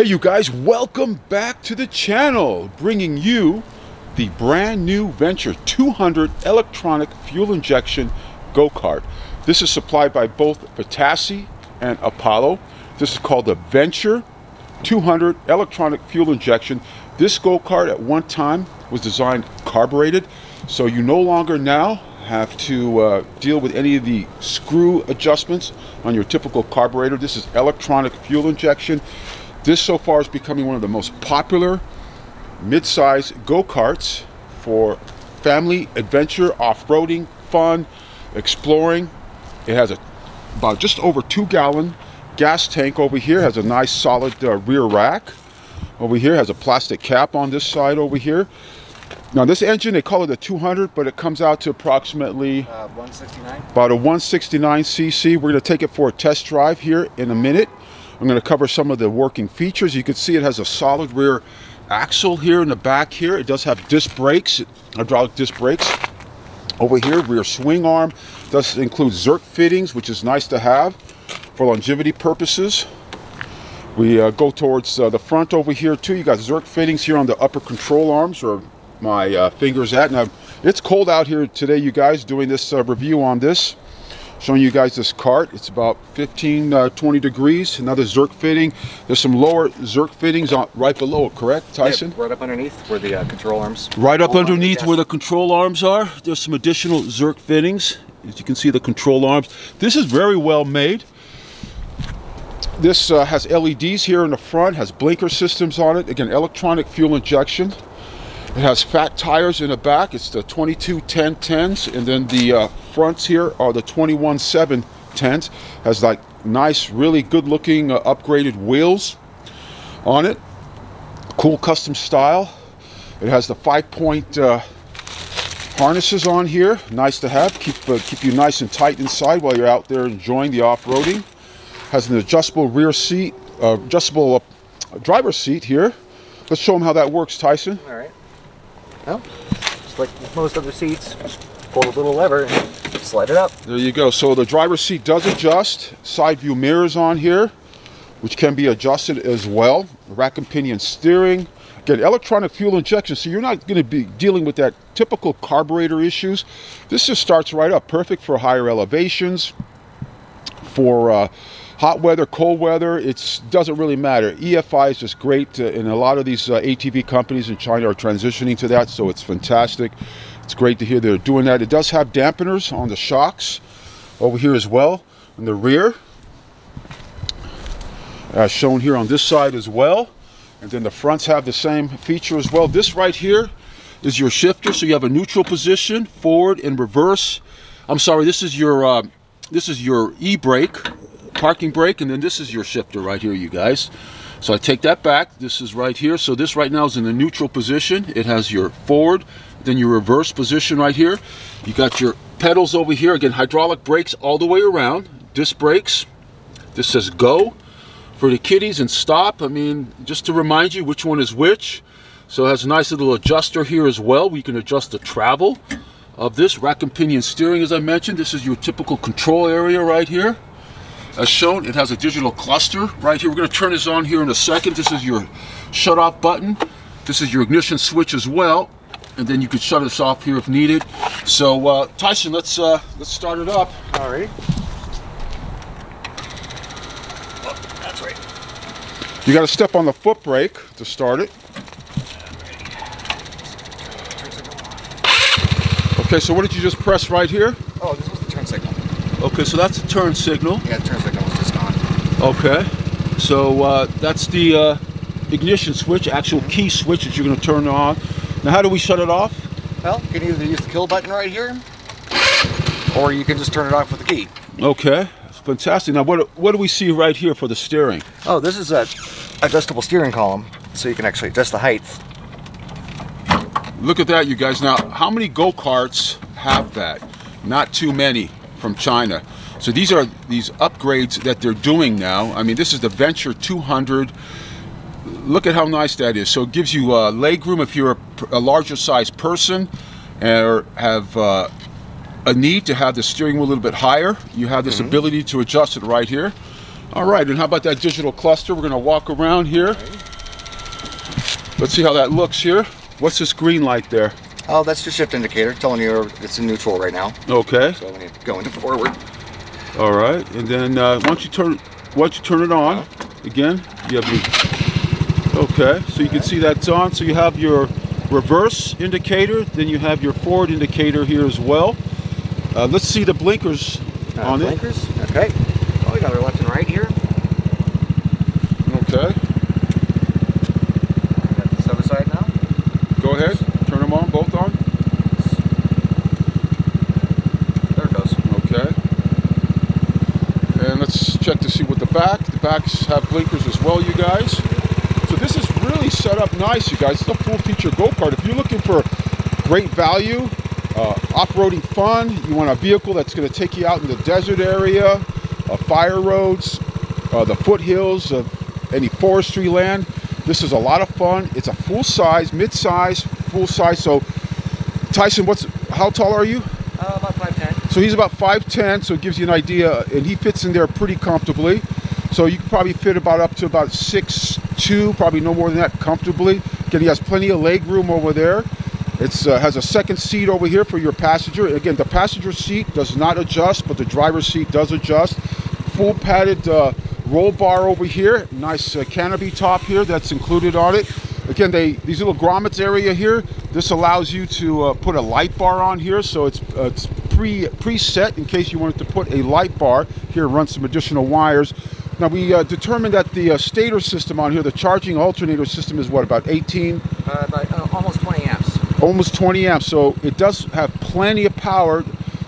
Hey you guys, welcome back to the channel, bringing you the brand new Venture 200 electronic fuel injection go-kart. This is supplied by both Vitacci and Apollo. This is called the Venture 200 electronic fuel injection. This go-kart at one time was designed carbureted, so you no longer now have to deal with any of the screw adjustments on your typical carburetor. This is electronic fuel injection. This so far is becoming one of the most popular mid-size go-karts for family adventure, off-roading, fun, exploring. It has about just over 2 gallon gas tank over here, has a nice solid rear rack over here, has a plastic cap on this side over here. Now this engine, they call it a 200, but it comes out to approximately 169. About a 169 cc. We're going to take it for a test drive here in a minute. I'm going to cover some of the working features. You can see it has a solid rear axle here in the back here. It does have disc brakes, hydraulic disc brakes over here, rear swing arm. It does include Zerk fittings, which is nice to have for longevity purposes. We go towards the front over here too. You got Zerk fittings here on the upper control arms, or my fingers at. Now it's cold out here today, you guys, doing this review on this, showing you guys this cart. It's about 15-20 degrees. Another Zerk fitting. There's some lower Zerk fittings on right below it, correct, Tyson? Yeah, right up underneath where the control arms right up underneath where the control arms are. There's some additional Zerk fittings, as you can see, the control arms. This is very well made. This has LEDs here in the front, has blinker systems on it. Again, electronic fuel injection. It has fat tires in the back. It's the 22-10-10s, and then the fronts here are the 21-7-10s. Has like nice, really good looking upgraded wheels on it. Cool custom style. It has the 5-point harnesses on here. Nice to have. Keep you nice and tight inside while you're out there enjoying the off-roading. Has an adjustable rear seat, adjustable driver's seat here. Let's show them how that works, Tyson. All right. Well, just like with most other seats, pull the little lever and slide it up. There you go. So the driver's seat does adjust. Side view mirrors on here, which can be adjusted as well. Rack and pinion steering. Again, electronic fuel injection, so you're not going to be dealing with that typical carburetor issues. This just starts right up. Perfect for higher elevations, for hot weather, cold weather. It doesn't really matter. EFI is just great, and a lot of these ATV companies in China are transitioning to that, so it's fantastic. It's great to hear they're doing that. It does have dampeners on the shocks over here as well, in the rear, as shown here on this side as well. And then the fronts have the same feature as well. This right here is your shifter, so you have a neutral position, forward and reverse. I'm sorry, this is your e-brake, parking brake, and then this is your shifter right here, you guys. So I take that back. This is right here. So this right now is in the neutral position. It has your forward, then your reverse position right here. You got your pedals over here. Again, hydraulic brakes all the way around, disc brakes. This says go for the kiddies and stop. I mean, just to remind you which one is which. So it has a nice little adjuster here as well. We can adjust the travel of this. Rack and pinion steering, as I mentioned. This is your typical control area right here. As shown, it has a digital cluster right here. We're going to turn this on here in a second. This is your shut off button. This is your ignition switch as well, and then you can shut this off here if needed. So Tyson, let's start it up. All right. Oh, that's right. You got to step on the foot brake to start it. Okay, so what did you just press right here? Oh, this was the turn signal. Okay, so that's a turn signal. Yeah, the turn signal was just on. Okay, so that's the ignition switch, actual key switch that you're going to turn on. Now, how do we shut it off? Well, you can either use the kill button right here, or you can just turn it off with the key. Okay, that's fantastic. Now, what do we see right here for the steering? Oh, this is a adjustable steering column, so you can actually adjust the height. Look at that, you guys. Now, how many go-karts have that? Not too many. From China. So these are these upgrades that they're doing now. I mean, this is the Venture 200. Look at how nice that is. So it gives you leg room if you're a larger sized person or have a need to have the steering wheel a little bit higher. You have this ability to adjust it right here. All right, and how about that digital cluster? We're gonna walk around here. Let's see how that looks here. What's this green light there? Oh, that's your shift indicator telling you it's in neutral right now. Okay. So when you're going forward. All right, and then once you turn it on, again, you have your, so you can see that's on. So you have your reverse indicator, then you have your forward indicator here as well. Let's see the blinkers on blinkers, okay. Oh, we got our left and right here. Okay. We got this other side now. Go ahead, turn them on, both on. There it goes. Okay. And let's check to see what the back. The backs have blinkers as well, you guys. So this is really set up nice, you guys. It's a full feature go-kart. If you're looking for great value, off-roading fun, you want a vehicle that's going to take you out in the desert area, fire roads, the foothills of any forestry land, this is a lot of fun. It's a full-size, mid-size, full-size. So Tyson, how tall are you? About 5'10". So he's about 5'10", so it gives you an idea, and he fits in there pretty comfortably. So you can probably fit about up to about 6'2", probably no more than that comfortably. Again, he has plenty of leg room over there. It has a second seat over here for your passenger. Again, the passenger seat does not adjust, but the driver's seat does adjust. Full padded roll bar over here. Nice canopy top here that's included on it. Again, these little grommets area here, this allows you to put a light bar on here. So it's preset in case you wanted to put a light bar. Here runs some additional wires. Now we determined that the stator system on here, the charging alternator system, is what, about 18? Almost 20 amps. Almost 20 amps, so it does have plenty of power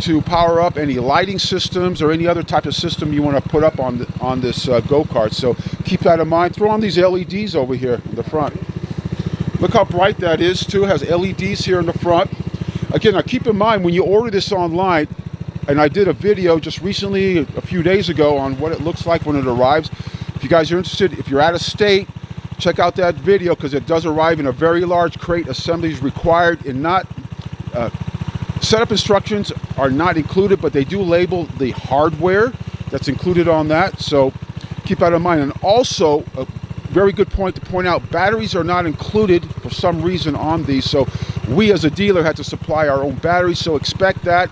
to power up any lighting systems or any other type of system you want to put up on this go-kart. So keep that in mind. Throw on these LEDs over here in the front. Look how bright that is too. It has LEDs here in the front. Again, now keep in mind when you order this online, and I did a video just recently a few days ago on what it looks like when it arrives. If you guys are interested, if you're out of state, check out that video because it does arrive in a very large crate. Assemblies required and not setup instructions are not included, but they do label the hardware that's included on that. So keep that in mind. And also a very good point to point out, batteries are not included for some reason on these. So we as a dealer had to supply our own batteries. So expect that.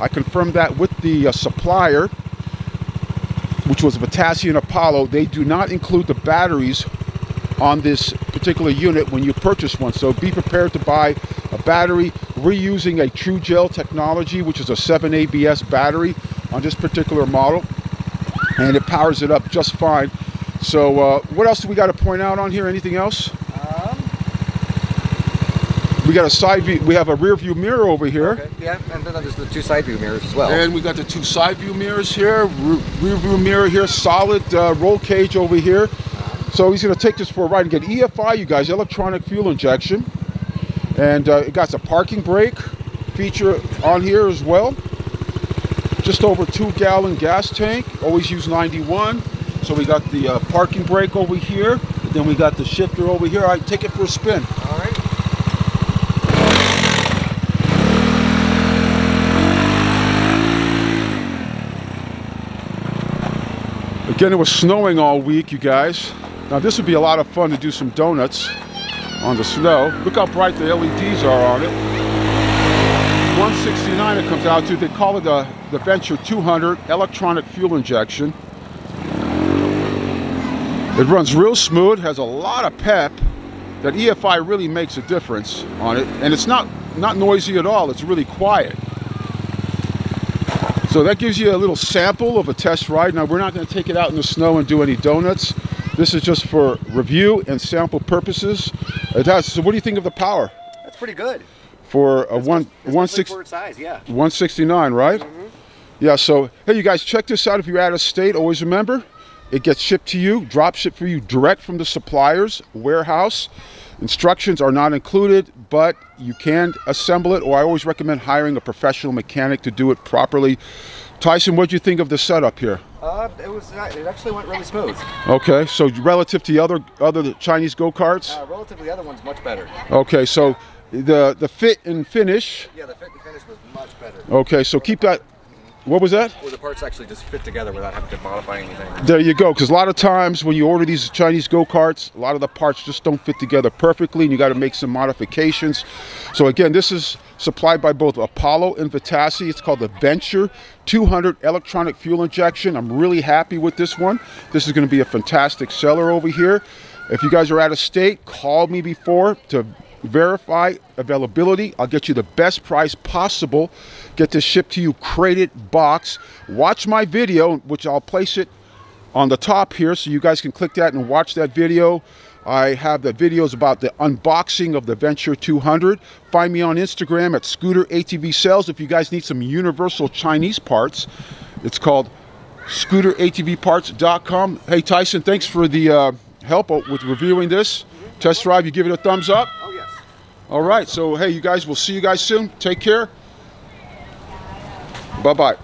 I confirmed that with the supplier, which was Vitacci and Apollo. They do not include the batteries on this particular unit when you purchase one. So be prepared to buy a battery. We're using a TruGel technology, which is a 7 ABS battery on this particular model, and it powers it up just fine. So what else do we got to point out on here? Anything else? We got a side view. We have a rear view mirror over here. Okay. Yeah, and then there's the two side view mirrors as well. And we got the two side view mirrors here. Rear view mirror here. Solid roll cage over here. So he's going to take this for a ride and get EFI, you guys, electronic fuel injection. And it got a parking brake feature on here as well. Just over 2-gallon gas tank. Always use 91. So we got the parking brake over here. And then we got the shifter over here. All right, take it for a spin. All right. Again, it was snowing all week, you guys. Now this would be a lot of fun to do some donuts on the snow. Look how bright the LEDs are on it. 169 it comes out to. They call it the Venture 200 electronic fuel injection. It runs real smooth, has a lot of pep. That EFI really makes a difference on it. And it's not noisy at all, it's really quiet. So that gives you a little sample of a test ride. Now we're not going to take it out in the snow and do any donuts. This is just for review and sample purposes. So what do you think of the power? That's pretty good. For a 169, right? Mm-hmm. Yeah, so hey, you guys, check this out if you're out of state. Always remember, it gets shipped to you, drop shipped for you direct from the supplier's warehouse. Instructions are not included, but you can assemble it, or I always recommend hiring a professional mechanic to do it properly. Tyson, what did you think of the setup here? It actually went really smooth. Okay, so relative to the other Chinese go-karts? Relative to the other one's much better. Okay, so the fit and finish? Yeah, the fit and finish was much better. Okay, so keep that, What was that? Well, the parts actually just fit together without having to modify anything. There you go, because a lot of times when you order these Chinese go-karts, a lot of the parts just don't fit together perfectly, and you got to make some modifications. So again, this is supplied by both Apollo and Vitacci. It's called the Venture 200 electronic fuel injection. I'm really happy with this one. This is going to be a fantastic seller over here. If you guys are out of state, call me before to verify availability. I'll get you the best price possible. Get this shipped to you, crated box. Watch my video, which I'll place it on the top here so you guys can click that and watch that video. I have the videos about the unboxing of the Venture 200. Find me on Instagram at Scooter ATV Sales. If you guys need some universal Chinese parts, it's called ScooterATVParts.com. Hey Tyson, thanks for the help with reviewing this. Test drive, you give it a thumbs up? Oh, yes. All right, so hey, you guys, we'll see you guys soon. Take care. Bye-bye.